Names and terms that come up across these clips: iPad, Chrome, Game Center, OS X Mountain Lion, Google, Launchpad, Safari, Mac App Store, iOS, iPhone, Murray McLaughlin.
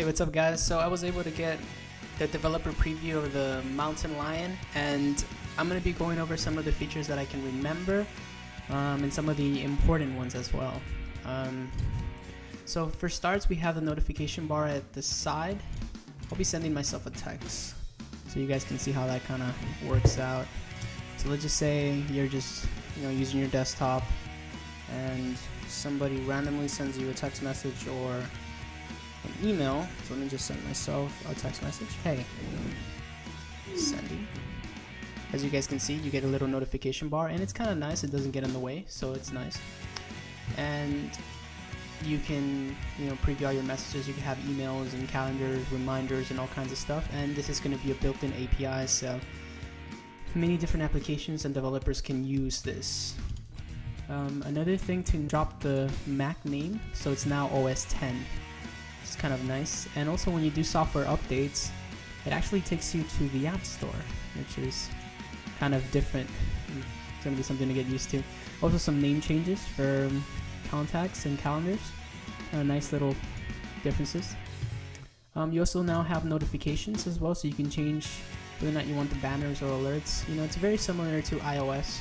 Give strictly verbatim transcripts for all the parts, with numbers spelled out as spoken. Hey, what's up guys? So I was able to get the developer preview of the Mountain Lion, and I'm going to be going over some of the features that I can remember um, and some of the important ones as well. Um, so for starts, we have the notification bar at the side. I'll be sending myself a text so you guys can see how that kind of works out. So let's just say you're just you know using your desktop and somebody randomly sends you a text message or an email. So let me just send myself a text message. Hey, sending. As you guys can see, you get a little notification bar, and it's kind of nice. It doesn't get in the way, so it's nice. And you can you know preview all your messages. You can have emails and calendars, reminders, and all kinds of stuff. And this is going to be a built-in A P I, so many different applications and developers can use this. Um, another thing, to drop the Mac name, so it's now O S ten. It's kind of nice. And also, when you do software updates, it actually takes you to the App Store, which is kind of different. It's going to be something to get used to. Also, some name changes for contacts and calendars. Uh, nice little differences. Um, you also now have notifications as well, so you can change whether or not you want the banners or alerts. You know, it's very similar to iOS.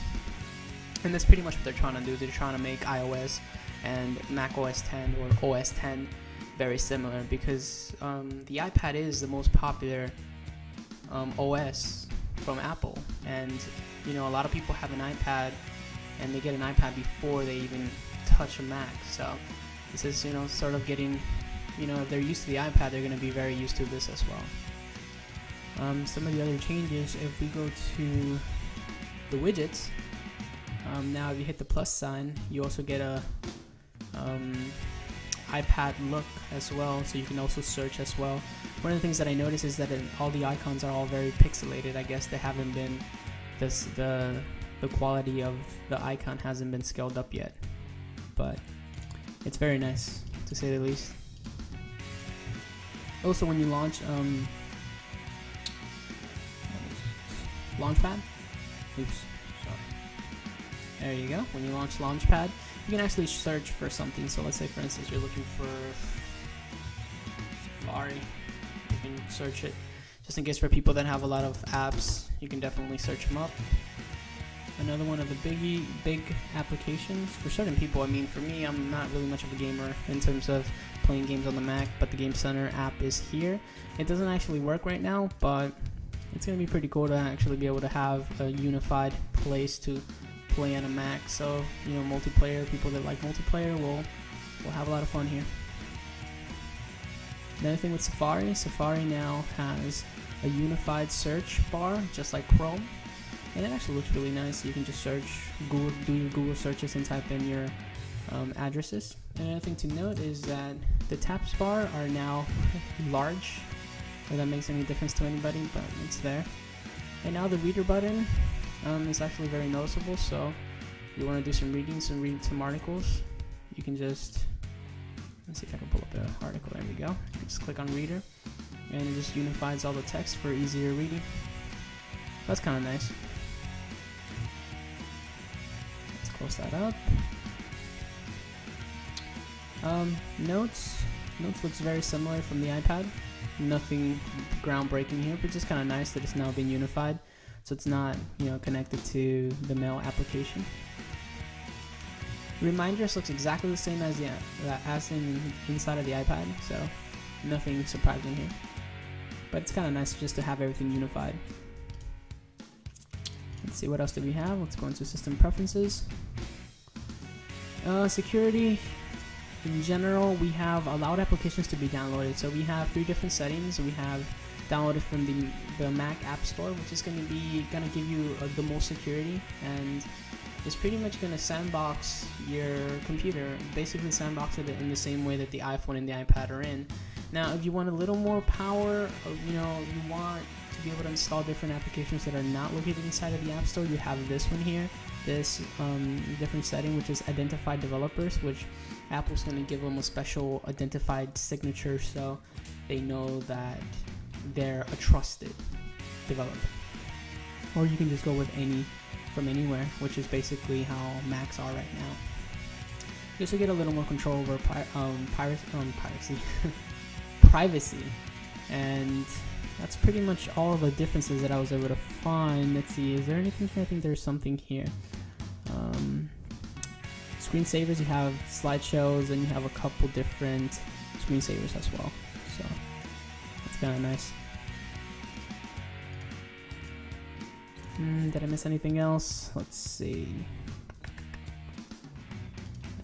And that's pretty much what they're trying to do. They're trying to make iOS and Mac O S ten or O S ten very similar, because um, the iPad is the most popular um, O S from Apple, and you know a lot of people have an iPad, and they get an iPad before they even touch a Mac. So this is you know sort of getting, you know if they're used to the iPad, they're going to be very used to this as well. Um, some of the other changes, if we go to the widgets. Um, now if you hit the plus sign, you also get a um, iPad look as well, so you can also search as well. One of the things that I noticed is that all the icons are all very pixelated. I guess they haven't been, this, the, the quality of the icon hasn't been scaled up yet, but it's very nice, to say the least. Also, when you launch um, Launchpad, oops. There you go. When you launch Launchpad, you can actually search for something. So let's say, for instance, you're looking for Safari. You can search it. Just in case, for people that have a lot of apps, you can definitely search them up. Another one of the biggie, big applications for certain people. I mean, for me, I'm not really much of a gamer in terms of playing games on the Mac, but the Game Center app is here. It doesn't actually work right now, but it's going to be pretty cool to actually be able to have a unified place to play on a Mac. So you know multiplayer, people that like multiplayer will will have a lot of fun here. Another thing with Safari, Safari now has a unified search bar, just like Chrome, and it actually looks really nice. You can just search Google, do your Google searches, and type in your um, addresses. Another thing to note is that the tabs bar are now large. If that makes any difference to anybody, but it's there. And now the reader button. Um, it's actually very noticeable, so you want to do some reading, some read some articles, you can just, let's see if I can pull up the article, there we go, just click on reader, and it just unifies all the text for easier reading. That's kind of nice. Let's close that up. Um, notes, notes looks very similar from the iPad, nothing groundbreaking here, but just kind of nice that it's now been unified. So it's not, you know, connected to the mail application. Reminders looks exactly the same as the as in inside of the iPad, so nothing surprising here. But it's kind of nice just to have everything unified. Let's see, what else do we have? Let's go into system preferences. Uh, security. In general, we have allowed applications to be downloaded. So we have three different settings. We have downloaded from the, the Mac App Store, which is going to be going to give you uh, the most security, and it's pretty much going to sandbox your computer, basically sandbox it in the same way that the iPhone and the iPad are in. Now, if you want a little more power, or, you know, you want to be able to install different applications that are not located inside of the App Store, you have this one here, this um, different setting, which is identified developers, which Apple's going to give them a special identified signature, so they know that they're a trusted developer. Or you can just go with any from anywhere, which is basically how Macs are right now. Just to get a little more control over pir um, piracy, um, piracy privacy. And that's pretty much all the differences that I was able to find. Let's see, is there anything here? I think there's something here. Um, screensavers, you have slideshows, and you have a couple different screensavers as well. So that's kind of nice. Mm, did I miss anything else? Let's see. I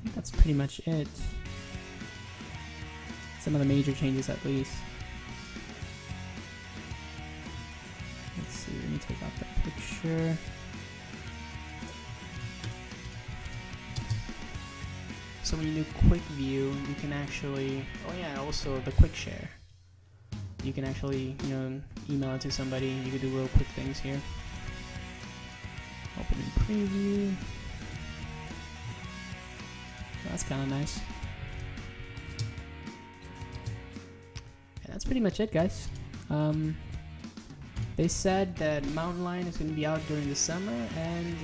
think that's pretty much it. Some of the major changes, at least. Let's see, let me take out the picture. So when you do quick view, you can actually, oh yeah, also the quick share. You can actually, you know, email it to somebody. You can do real quick things here. Open in preview. That's kind of nice. And that's pretty much it, guys. Um, they said that Mountain Lion is going to be out during the summer, and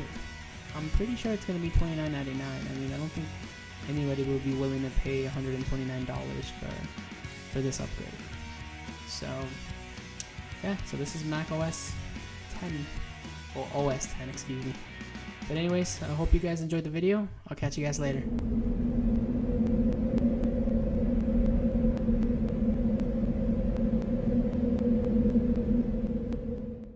I'm pretty sure it's going to be twenty-nine ninety-nine. I mean, I don't think anybody will be willing to pay one hundred twenty-nine dollars for for this upgrade. So yeah, so this is Mac O S ten. Or O S ten, excuse me. But anyways, I hope you guys enjoyed the video. I'll catch you guys later.